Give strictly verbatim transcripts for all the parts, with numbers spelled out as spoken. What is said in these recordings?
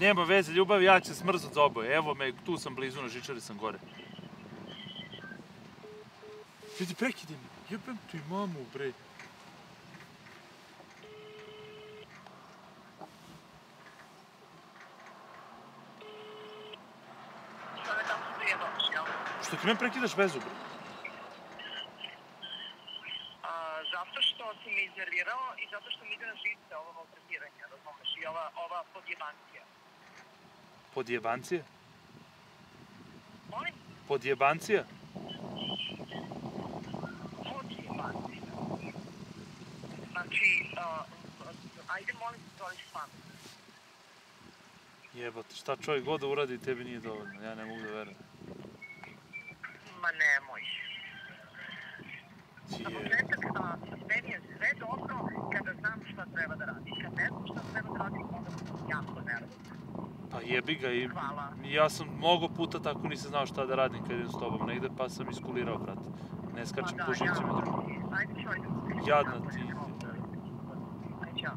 Nema veze ljubavi, ja ću se smrznut za oboje. Evo me, tu sam blizu, na žičari sam gore. Vidi, prekidi me. Jebem ti mamu, bre. Što ti meni prekidaš vezu, bre? Zato što si me iznervirao i zato što mi ide na živce ovo maltretiranje, razumeš? I ova podjebancija. Podjebancija? Molim? Podjebancija? Podjebancija. Znači, ajde molim se to liš pamet. Jebate, šta čovjek god da uradi tebi nije dovoljno, ja ne mogu da verujem. Ma nemoj. Na početak, meni je sve dobro kada znam šta treba da radim. Kad ne znam šta treba da radim, onda sam jako nervozna. Pa jebi ga i ja sam mnogo puta tako nisam znao šta da radim kad idem s tobom negde, pa sam iskulirao, brat. Ne skačem pušnicima drugo. Jadna ti. Ajde, čao.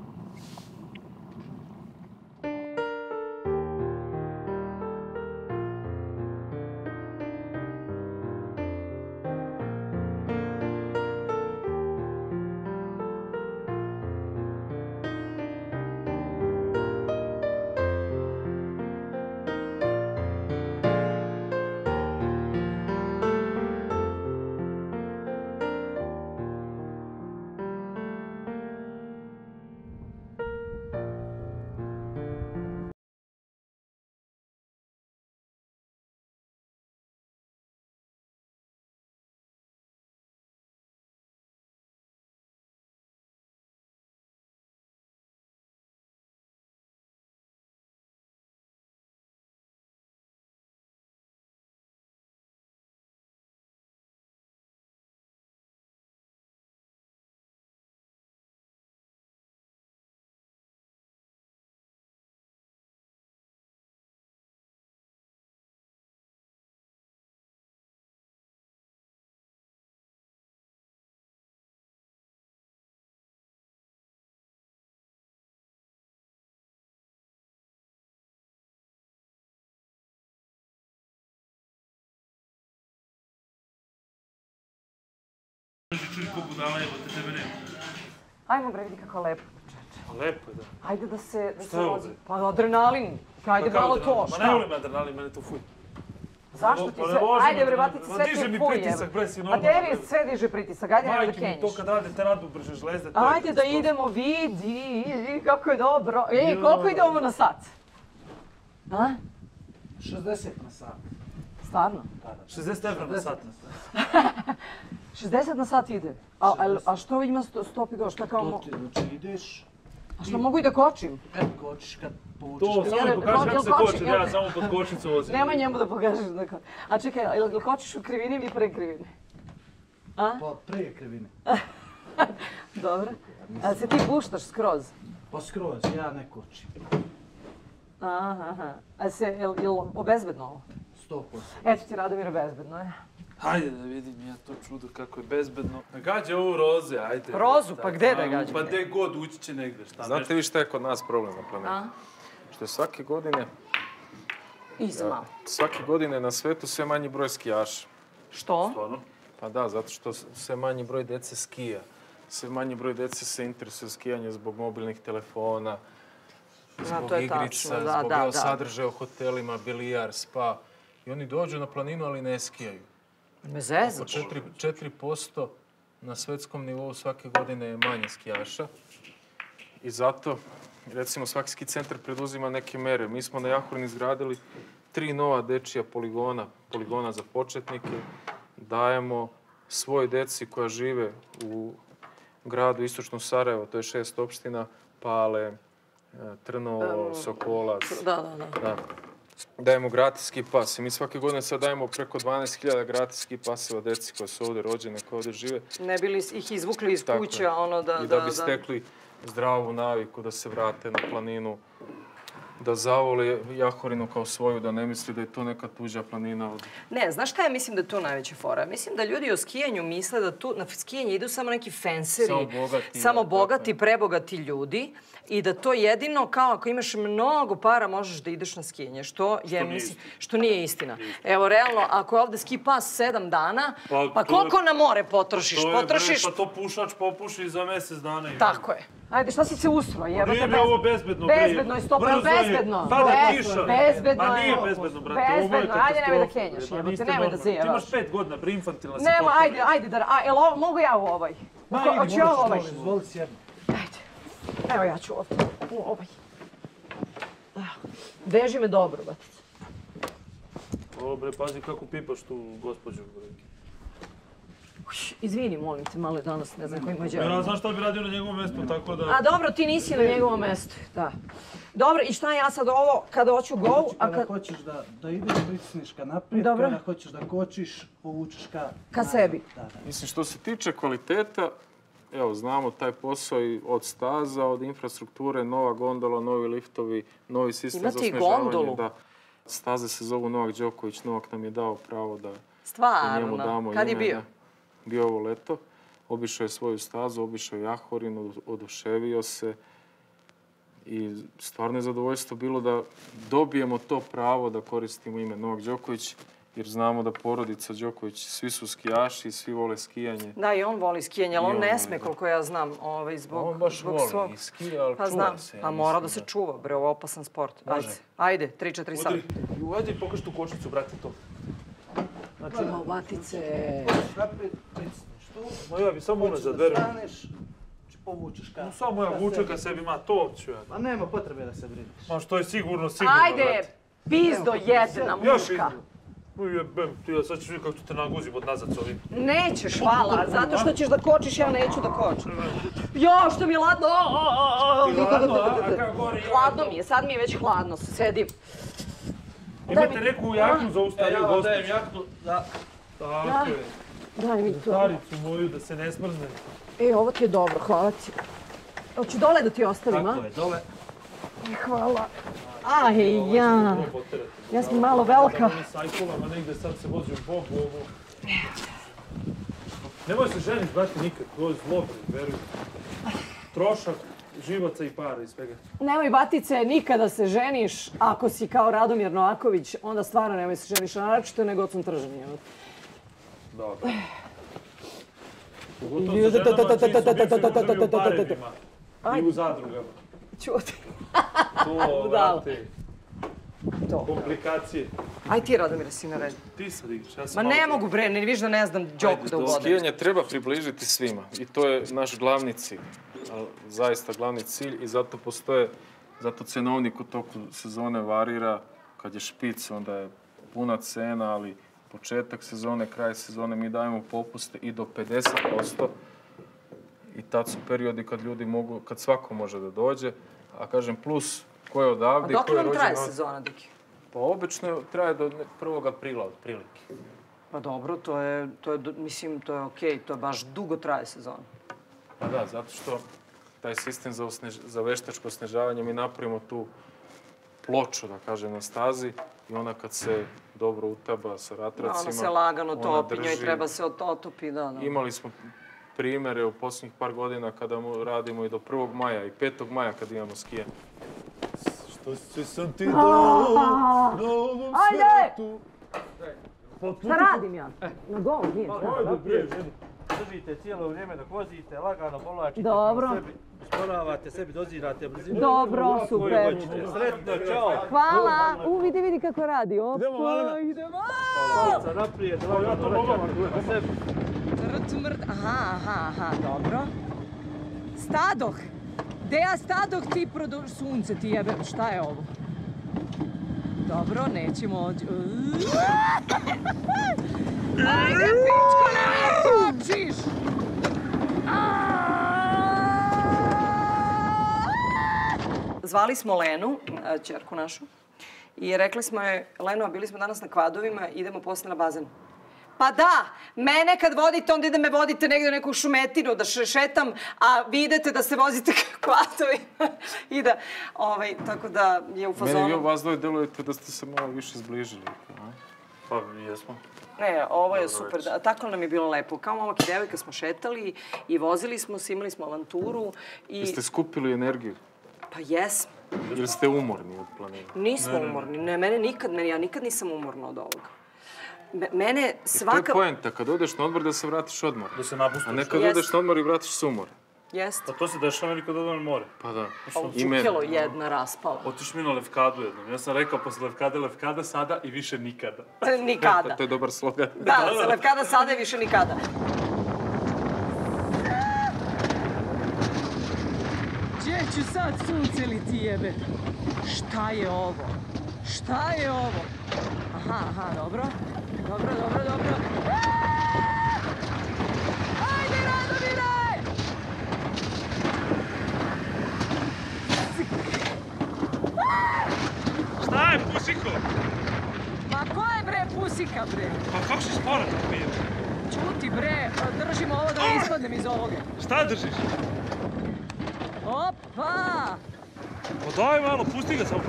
Ajmo bre, vidi kako lepo, čeče. Lepo je, da. Hajde da se... Šta je ovdje? Pa adrenalin. Hajde, bravo to. Ma ne volim adrenalin, mene to fuj. Zašto ti sve... Ajde bre, brate, ti sve ti fuj, evo. Diže mi pritisak, bre, si normalno. A tebi sve diže pritisak, ajde nema da kenjiš. Majke mi to kad rade, te radu brže žlezde. Ajde da idemo, vidi, kako je dobro. Ej, koliko ide ovo na sat? A? šezdeset na sat. Stvarno? Da, da. šezdeset evra na sat. šezdeset na sat ide. A što ima stopi do? Šta kao mogu? To ti znači ideš... A što mogu i da kočim? Kad kočiš, kad povučeš... To, samo mi pokaži kako se kočim, ja samo pod kočnicu vozim. Nema njemu da pokažeš da kočim. A čekaj, ili kočiš u krivini ili pre krivine? Pa pre krivine. Dobro. A se ti puštaš skroz? Pa skroz, ja ne kočim. Aha, aha. A se, je li obezbedno ovo? sto posto. Eto ti, Radomir, bezbedno je. Hajde da vidim ja to čudo kako je bezbedno. Gađa ovu roze, ajde. Rozu? Pa gde da gađa? Pa gde god, ući će negde. Znate vi šta je kod nas problem na planetu? Što je svake godine... Izma. Svake godine na svetu sve manji broj skijaša. Što? Stvarno? Pa da, zato što sve manji broj dece skija. Sve manji broj dece se interesuje skijanje zbog mobilnih telefona, zbog igrica, zbog sadržaja u hotelima, bilijar, spa. I oni dođu na planinu, ali ne skijaju. Me zezaš. četiri posto na svetskom nivou svake godine je manje skijaša. I zato, recimo, svaki ski centar preduzima neke mere. Mi smo na Jahorin izgradili tri nova dečija poligona, poligona za početnike. Dajemo svoj deci koja žive u gradu Istočno Sarajevo, to je šest opština, Pale, Trnovo, Sokolac. Da, da, da. Dajemo gratis pas i mi svake godine sad dajemo preko dvanaest hiljada gratis paseva deci koja su ovde rođene, koja ovde žive. Ne bili ih izvukli iz kuća, ono da... I da bi stekli zdravu naviku, da se vrate na planinu, da zavole Jahorinu kao svoju, da ne misli da je to neka tuđa planina. Ne, znaš šta ja mislim da je tu najveća fora? Mislim da ljudi o skijanju misle da tu na skijanje idu samo neki fenseri, samo bogati, prebogati ljudi. I da to jedino, kao ako imaš mnogo para, možeš da ideš na skijanje. Što nije istina. Evo, realno, ako je ovde ski pas sedam dana, pa koliko na more potrošiš? Pa to pušač popuši za mesec dana. Tako je. Ajde, šta si se usro? Nije bi ovo bezbedno. Bezbedno je sto posto. Bezbedno. Bezbedno je. Ma nije bezbedno, brate. Bezbedno. Ajde, nemoj da kenjaš. Nemoj da zajavaš. Ti imaš pet godina, preinfantilna si. Nemo, ajde, ajde. Mogu ja u ovaj? Hoću ja u ovaj? Evo ja ću ovdje, u ovaj. Veži me dobro, batica. O, bre, pazi kako pipaš tu gospođu. Izvini, molim te, malo je danas, ne znam koji moj dželj. Ja znam šta bi radio na njegovom mestu, tako da... A dobro, ti nisi na njegovom mestu, da. Dobro, i šta ja sad ovo, kada hoću go, a kada... Kada hoćeš da ideš, pritisniš ka naprijed, kada hoćeš da kočiš, povučeš ka... Ka sebi. Mislim, što se tiče kvaliteta, evo, znamo taj posao i od staza, od infrastrukture, nova gondola, novi liftovi, novi sistem za osmežavanje. Staze se zovu Novak Djokovic, Novak nam je dao pravo da njemu damo ime. Stvarno, kad je bio? Bio ovo leto, obišao je svoju stazu, obišao je Jahorin, oduševio se i stvarno je zadovoljstvo bilo da dobijemo to pravo da koristimo ime Novak Djokovic. Jer znamo da porodica Đoković, svi su skijaši, svi vole skijanje. Da, i on voli skijanje, ali on ne sme, koliko ja znam, zbog svog... On baš voli i skija, ali čuva se. Pa mora da se čuva, bre, ovo je opasan sport. Ajde, tri, četiri, sad. Ajde, pokaži tu kočnicu, brate, to. Ima vatice. No ja bi samo ono zadverio. No samo ja vuče ka sebi, ma to ću ja. Ma nema potrebe da se brineš. Ma što je sigurno, sigurno, brate. Ajde, pizdo jedna muška. Sad ćeš vidjeti kako te naguzim od nazad s ovim. Nećeš, hvala, zato što ćeš da kočiš, ja neću da kočim. Jo, što mi je ladno! Ti ladno, a kako gori? Hladno mi je, sad mi je već hladno, sedim. Imate neku jaknu za ustariju gostu? Dajem jaknu, da. Tako je. Daj mi to. Staricu moju, da se ne smrzne. E, ovo ti je dobro, hvala ti. Hoću dole da ti ostavim, a? Tako je, dole. Hvala. Aj, ja. Ja sam malo velika. Nemoj se ženiš, brate, nikad. To je zlo, veruj. Trošak živaca i para i svega. Nemoj, batice, nikada se ženiš. Ako si kao Radomir Novaković, onda stvarno nemoj se ženiš. Naravno, nego od sam tržan. Dobro. Pogotovo sa ženama čiji su bivše muževi u paredima i u zadrugama. Ćuti. To, vrate. Komplikacije. Aj ti, Radomira, si na redu. Ti sad igraš, ja sam malo... Ma ne mogu, bre, ne viš da ne znam Đoku da uvodem. Skijanje treba približiti svima i to je naš glavni cilj. Zaista glavni cilj i zato postoje, zato cenovnik u toku sezone varira. Kad je špic, onda je puna cena, ali početak sezone, kraj sezone, mi dajemo popuste i do pedeset posto. I tad su periodi kad ljudi mogu, kad svako može da dođe. A kažem, plus ko je odavde i ko je rođen... A dok vam traje sezona, Diki? Pa obično traje do prvog aprila, otprilike. Pa dobro, to je, mislim, to je okej, to je baš dugo traje sezona. Pa da, zato što taj sistem za veštačko osnežavanje, mi napravimo tu ploču, da kažem, na stazi i ona kad se dobro utaba sa ratracima... Ona se lagano topi, njoj treba se otopi, da, da. Imali smo... primere u posljednjih par godina kada radimo i do prvog maja i petog maja kada imamo skije. Što će sam ti dao na ovom svetu? Šta radim ja? Na gol nije šta. Držite cijelo vrijeme dok vozite, lagano povlačite sebi, sporavate sebi, dozirate brzinu. Dobro, super. Sretno, čao. Hvala. U, vidi, vidi kako radi. Opa, idemo. Polica naprijed, lagano doračate sebi. Aha, aha, aha, dobro. Stadoh. Deja Stadoh ti produ... Sunce ti jebe, šta je ovo? Dobro, nećemo ođe... Ajde, pičko, nemoj kočiš! Zvali smo Lenu, ćerku našu, i rekli smo joj, Leno, bili smo danas na kvadovima, idemo posle na bazen. Pa da, mene kad vodite, onda ide me vodite negdje u neku šumetinu da šetam, a vi idete da se vozite kvatovima i da, ovaj, tako da je u fazonu. Meni vi vas dvoje delujete da ste se malo više zbližili. Pa, jesmo. Ne, ovo je super, tako nam je bilo lepo. Kao momak i devojka smo šetali i vozili smo se, imali smo avanturu i... Jeste skupili energiju? Pa jesmo. Jel ste umorni od planina? Nismo umorni. Ne, mene nikad, ja nikad nisam umorna od ovoga. Mene svaka... To je poenta, kad odeš na odmor da se vratiš odmor. Da se napustiš. A ne kad odeš na odmor i vratiš se umor. Jeste. Pa to se dešava ili kad odmor na more. Pa da. A u Čukelo jedna raspala. Otiš mi na Lepkadu jednom. Ja sam rekao, posle Lepkade, Lepkada sada i više nikada. Nikada. To je dobar slogan. Da, Lepkada sada i više nikada. Čeću sad sunce li ti jebe? Šta je ovo? Šta je ovo? Aha, aha, dobro. Dobro, dobro, dobro. Ajde, Radomiraj! Šta je, pusiko? Ma ko je, bre, pusika, bre? Pa kako si spora tako mi je? Čuti, bre, držim ovo da ispadnem iz ovoga. Šta držiš? Opa! Pa daj malo, pusti ga samo.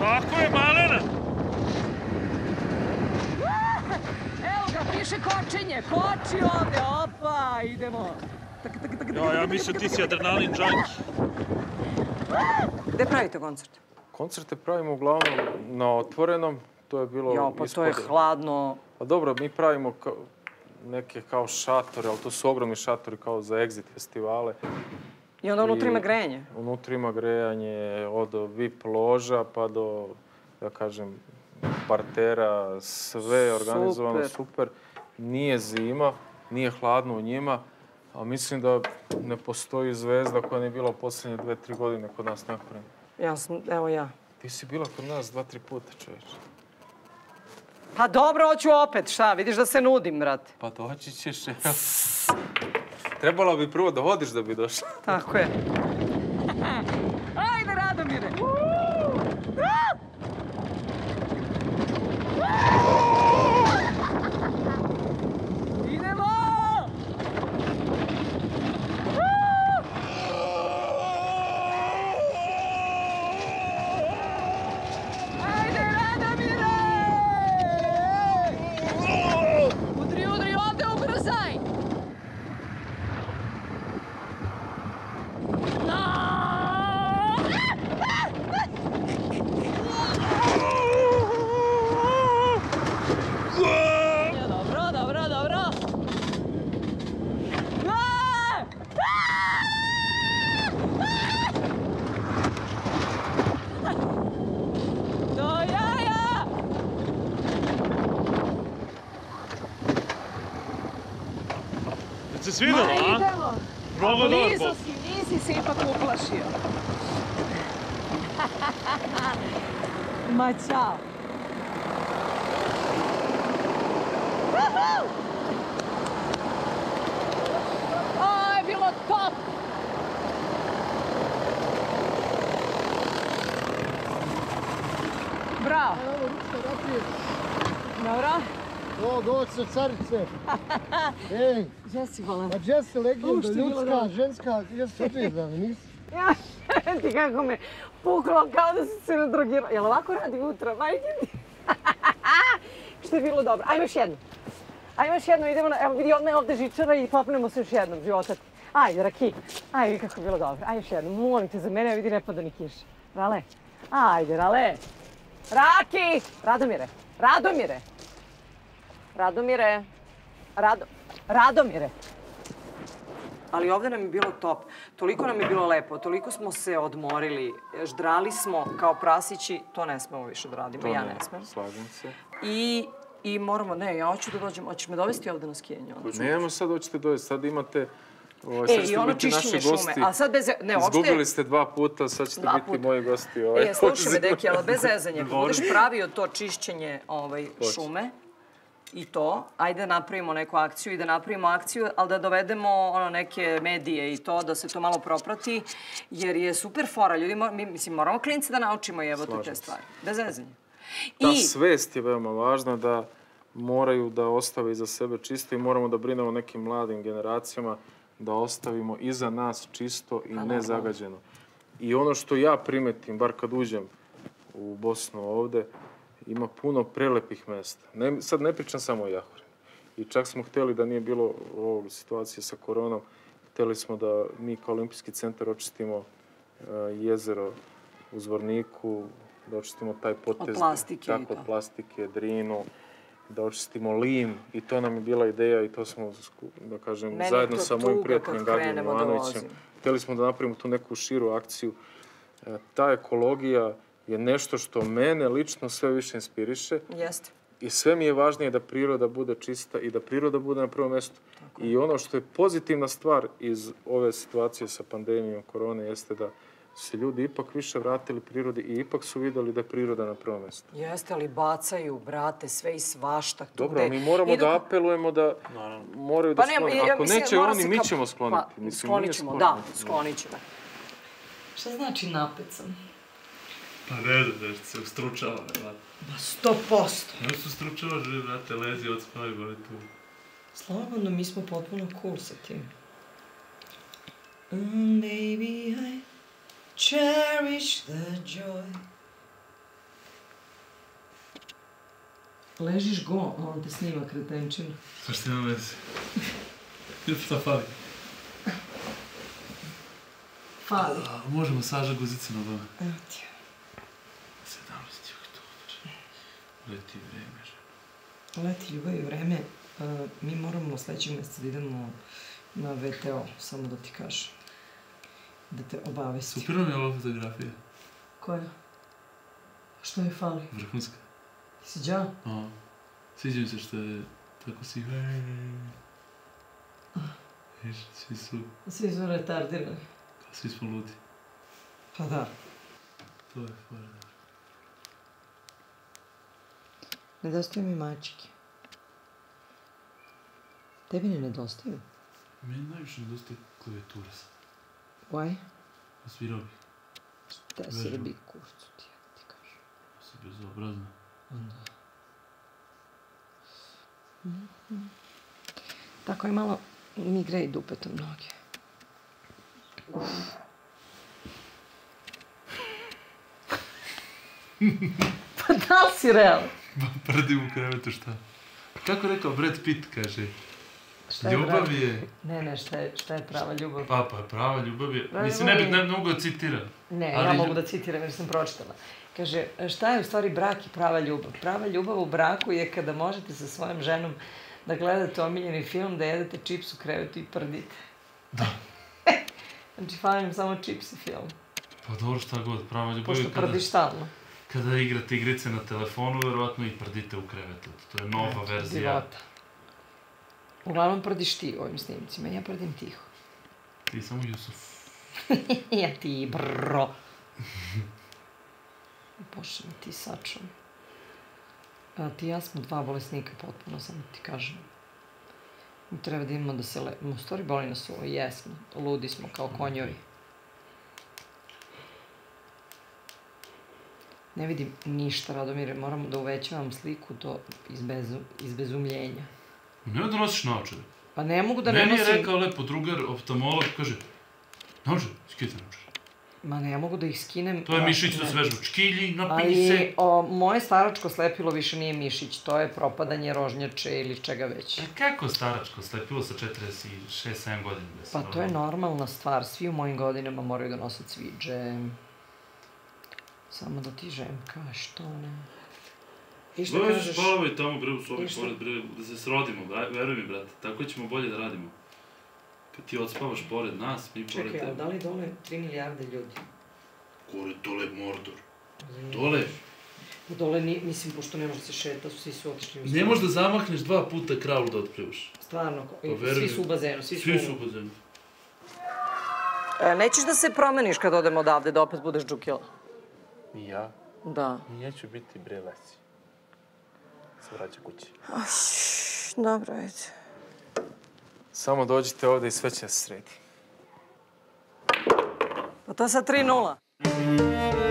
Tako je, malena! Evo ga, piše kočenje, koči ovde, opa, idemo. Ja mislim ti si adrenalin junkie. Gde pravite koncerte? Koncerte pravimo uglavnom na otvorenom, to je bilo ispodobno. Ja, pa to je hladno. Pa dobro, mi pravimo neke kao šatore, ali to su ogromni šatori kao za exit festivale. I onda unutra ima grejanje? Unutra ima grejanje od vip loža pa do, da kažem, partera, sve je organizovano super. Nije zima, nije hladno u njima, a mislim da ne postoji zvezda koja nije bila u posljednje dve, tri godine kod nas napravljena. Ja sam, evo ja. Ti si bila kod nas dva, tri puta, čovječe. Pa dobro, hoću opet, šta, vidiš da se nudim, brate. Pa doći ćeš, evo. Trebalo bi prvo da vodiš da bi došla. Tako je. Ajde, Radomire! Idemo! Ajde, Radomire! Udri, udri, ovde ubrzaj! Se svidjelo, a? Bravo, Norbo. Nisi se ipak uplašio. Ma, čao. Aj, bilo top! Bravo. Dobro. O, doći od carice. Ej. Jesi, vola. Pa Jesi, legenda, ljudska, ženska, Jesi odvijedana, nisi? Ja, ti kako me puklo, kao da sam se nadrogirala. Jel ovako radi utra, majke ti? Što je bilo dobro. Ajmo još jednu. Ajmo još jednu, idemo na, evo vidi, odmah je ovde žičara i popnemo se još jednom, života ti. Ajde, Raki. Ajde, kako je bilo dobro. Ajde još jednu, molim te za mene, evo vidi, ne pada ni kiša. Rale. Ajde, Rale. Raki! Radomire. Radomire. Radomire, Rado, Radomire. Ali ovde nam je bilo top. Toliko nam je bilo lepo, toliko smo se odmorili, ždrali smo kao prasići, to ne smemo više da radimo, ja ne smem. Slažem se. I moramo, ne, ja hoću da dođem, hoćeš me dovesti ovde na skijenje? Nemo, sad hoćete dovesti, sad imate... E, i ono čišćenje šume, ali sad bez... Izgubili ste dva puta, sad ćete biti moji gosti. E, slušaj me, deki, ali bez zezanja, ako budeš pravio to čišćenje šume, i to, ajde da napravimo neku akciju i da napravimo akciju, ali da dovedemo neke medije i to, da se to malo proprati, jer je super fora. Ljudi, mislim, moramo klinici da naučimo i evo te stvari. Bez zezanja. Ta svest je veoma važna, da moraju da ostave iza sebe čisto i moramo da brinemo nekim mladim generacijama da ostavimo iza nas čisto i nezagađeno. I ono što ja primetim, bar kad uđem u Bosnu ovde, ima puno prelepih mesta. Sad ne pričam samo o Jahorinu. I čak smo hteli da nije bilo ove situacije sa koronom, Hteli smo da mi kao olimpijski centar očistimo jezero u Zvorniku, da očistimo taj potez od plastike, drinu, da očistimo lim. I to nam je bila ideja i to smo, da kažem, zajedno sa mojim prijateljem Gaginom Jovanovićem. Hteli smo da napravimo tu neku širu akciju. Ta ekologija je nešto što mene lično sve više inspiriše. Jeste. I sve mi je važnije da priroda bude čista i da priroda bude na prvom mjestu. I ono što je pozitivna stvar iz ove situacije sa pandemijom korone jeste da se ljudi ipak više vratili prirodi i ipak su vidjeli da je priroda na prvom mjestu. Jeste, ali bacaju, brate, sve i svašta. Dobro, mi moramo da apelujemo da moraju da skloniti. Ako neće oni, mi ćemo skloniti. Sklonit ćemo, da, sklonit ćemo. Šta znači napet sam? Pa ne znam, da se ustručava, nevada. Ba, sto posto. Ne se ustručava, želi, brate, lezi, odspavi, boli tu. Slobodno, mi smo potpuno cool sa tim. Mm, baby, I cherish the joy. Ležiš go, on te snima kretenčinu. Pa što ima veze? Ljup šta fali. Fali. Možemo saža guzice na dole. Evo ti ja. Leti vreme, žena. Leti ljubav i vreme. Mi moramo sledećeg mjeseca da idemo na ve te o, samo da ti kažem. Da te obavestim. Super mi je ova fotografija. Koja? A što mi fali? Vrhunska. Ti si džan? O. Sviđa mi se što je tako si... Viš, svi su... Svi su retardirani. Kao svi smo ludi. Pa da. To je fora, da. Nedostaju mi mačike. Tebi ne nedostaju? Meni najviše nedostaje klavijatura sad. Why? Osvirao bih. Šta si da bih kurcu ti, ja ti kažem. Ja si bezobrazna. Onda. Tako je malo migre i dupetom noge. Uff. Pa da li si realno? Prdim u krevetu, šta? Kako rekao Brad Pitt, kaže, ljubav je... Ne, ne, šta je prava ljubav? Pa, pa, prava ljubav je... Mislim, ne mogu da citiram. Ne, ja mogu da citiram jer sam pročitala. Kaže, šta je u stvari brak i prava ljubav? Prava ljubav u braku je kada možete sa svojom ženom da gledate omiljeni film, da jedete čips u krevetu i prdite. Da. Znači, falim samo čips i film. Pa dobro, šta god, prava ljubav je kada... Pošto prdiš stalno. Kada igrate igrice na telefonu, verovatno i prdite u krevetu. To je nova verzija. Divota. Uglavnom prdiš ti u ovim snimcima, ja prdim tiho. Ti samo Jusuf. Ja ti, brrro. Bože mi ti, sačuj. Ti i ja smo dva bolesnika potpuno, samo ti kažem. Treba da imamo da se lepimo. U stvari boli nas ovo, jesmo. Ludi smo kao konjovi. Ne vidim ništa, Radomire, moramo da uvećavam sliku do izbezumljenja. Nema da nosiš naočare. Pa ne mogu da ne nosim... Meni je rekao lepo drugar, oftamolog, kaže, naočare, skite naočare. Ma ne mogu da ih skinem... To je mišić da se vežu, čkilji, napini se... Ali moje staračko slepilo više nije mišić, to je propadanje rožnjače ili čega već. Pa kako staračko slepilo sa četrdeset šest sedam godina? Pa to je normalna stvar, svi u mojim godinama moraju da nose cviđe... Samo da ti žemka, što ne... I što kažeš? Bavamo i tamo, bre, u sobi, pored, bre, da se srodimo, veruj mi, brate, tako ćemo bolje da radimo. Kad ti odspavaš pored nas, mi pored tebe... Čekaj, a da li dole tri milijarde ljudi? Gore, dole Mordor. Dole! Dole, mislim, pošto ne može se šeta, svi su otišli u... Ne može da zamahneš dva puta kravlu da otplivaš. Stvarno, svi su u bazenu, svi su u... Svi su u bazenu. Nećeš da se promeniš kad odem odavde, da opet budeš džukjela? I ja? Da. I ja ću biti bre lesi. Se vraća kući. Dobro, ajde. Samo dođite ovde i sve će se sredi. Pa to sa tri nula.